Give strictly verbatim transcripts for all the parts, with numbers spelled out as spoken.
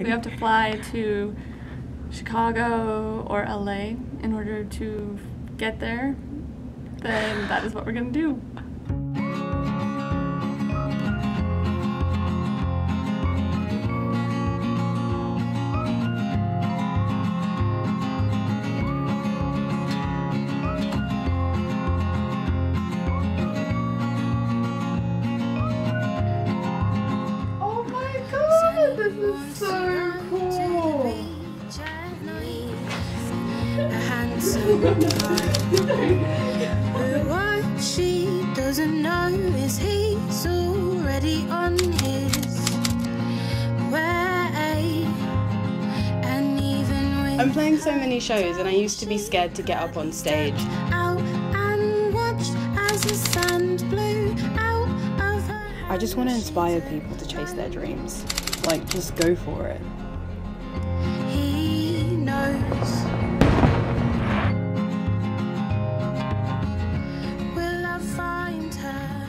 We have to fly to Chicago or L A in order to get there, then that is what we're going to do. This is so cool! What she doesn't know is he's already on his way. And even when I'm playing so many shows, and I used to be scared to get up on stage. Out and watch as the sand blew out of her. I just want to inspire people to chase their dreams. Like, just go for it. He knows. Will I find her?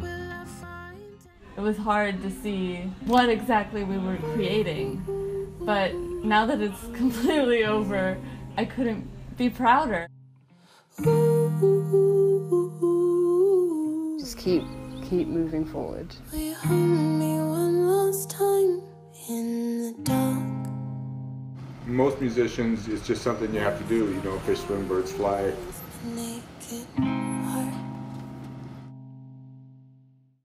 Will I find her? It was hard to see what exactly we were creating, but now that it's completely over, I couldn't be prouder. Just keep, keep moving forward. Most musicians, it's just something you have to do, you know, fish, swim, birds fly.